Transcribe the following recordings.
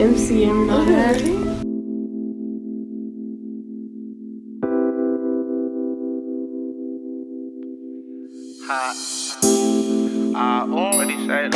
MCM not happy. I already said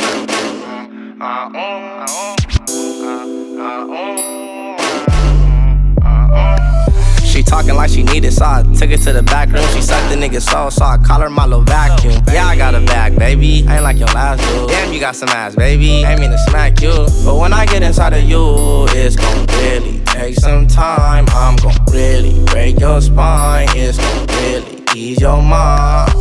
She talking like she needed, so I took her to the back room. She sucked the nigga's soul, so I call her my little vacuum. Yeah, I got a bag, baby. I ain't like your last dude. Damn, you got some ass, baby. I ain't mean to smack you, but when I get inside of you, it's gon' really take some time. I'm gon' really break your spine. It's gon' really ease your mind.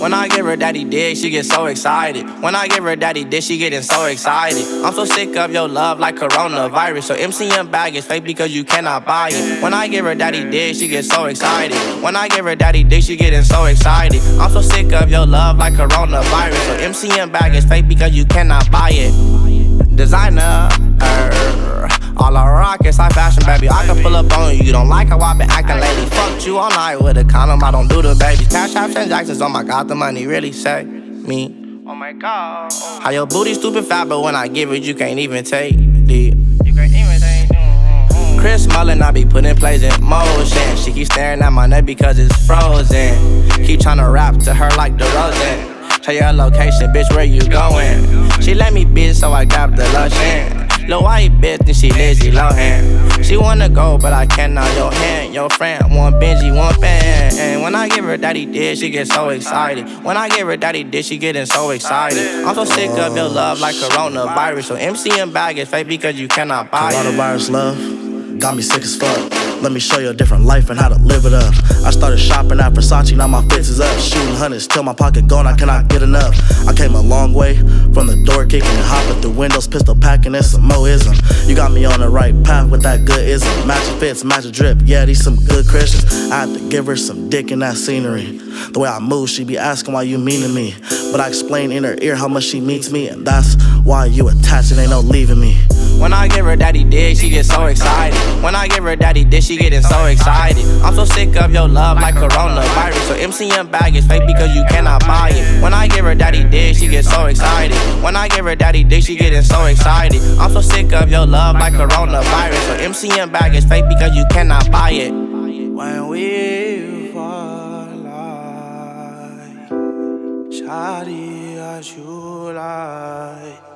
When I give her daddy dick, she gets so excited. When I give her daddy dick, she getting so excited. I'm so sick of your love like coronavirus. So MCM bag is fake because you cannot buy it. When I give her daddy dick, she gets so excited. When I give her daddy dick, she getting so excited. I'm so sick of your love like coronavirus. So MCM bag is fake because you cannot buy it. Designer. All I rock is high fashion, baby. I can pull up on you. You don't like how I been acting lately. Fucked you all night with a condom. I don't do the babies. Cash app transactions. Oh my god, the money really saved me. Oh my god. How your booty stupid fat, but when I give it, you can't even take deep. You can't even take deep. Chris Mullin, I be putting plays in motion. She keep staring at my neck because it's frozen. Keep tryna rap to her like DeRozan. Tell your location, bitch, where you going? She let me bitch, so I grabbed the lotion. Lil' white bitch, then she Lindsey Lohan. She wanna go, but I cannot. Your hand, your friend, one Benji, one fan. And when I give her daddy dick, she gets so excited. When I give her daddy dick, she getting so excited. I'm so sick of your love like coronavirus. So MCM bag is fake because you cannot buy it. Coronavirus love got me sick as fuck. Let me show you a different life and how to live it up. I started shopping at Versace, now my fits is up. Shooting hundreds till my pocket gone, I cannot get enough. I came a long way from the door kicking and hopping through windows, pistol packing and some moism. You got me on the right path with that good ism. Match fits, match a drip, yeah, these some good Christians. I had to give her some dick in that scenery. The way I move, she be asking why you mean to me. But I explain in her ear how much she means me, and that's why you attached and ain't no leaving me. When I give her daddy dick, she gets so excited. When I give her daddy dick, she getting so excited. I'm so sick of your love like coronavirus. So MCM bag is fake because you cannot buy it. When I give her daddy dick, she gets so excited. When I give her daddy dick, she getting so excited. I'm so sick of your love like coronavirus. So MCM bag is fake because you cannot buy it. When we fall like Shadi, as you like.